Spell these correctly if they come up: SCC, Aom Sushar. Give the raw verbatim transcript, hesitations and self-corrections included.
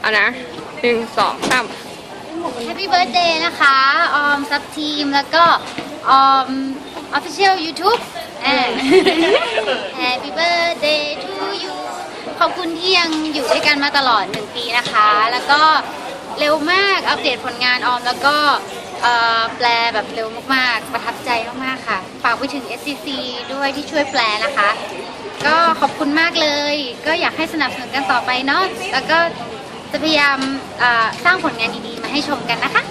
เอานะหนึ่งสองสามแฮปปี้เบิร์ธเดย์นะคะออมซับทีมแล้วก็ออมออฟฟิเชียลยูทูบแฮปปี้เบิร์ธเดย์ทูยูขอบคุณที่ยังอยู่ด้วยกันมาตลอดหนึ่งปีนะคะแล้วก็เร็วมากอัปเดตผลงานออมแล้วก็แปลแบบเร็วมากๆประทับใจมากๆค่ะฝากไปถึง เอส ซี ซี ด้วยที่ช่วยแปลนะคะก็ขอบคุณมากเลยก็อยากให้สนับสนุนกันต่อไปเนาะแล้วก็จะพยายามสร้างผลงานดีๆมาให้ชมกันนะคะ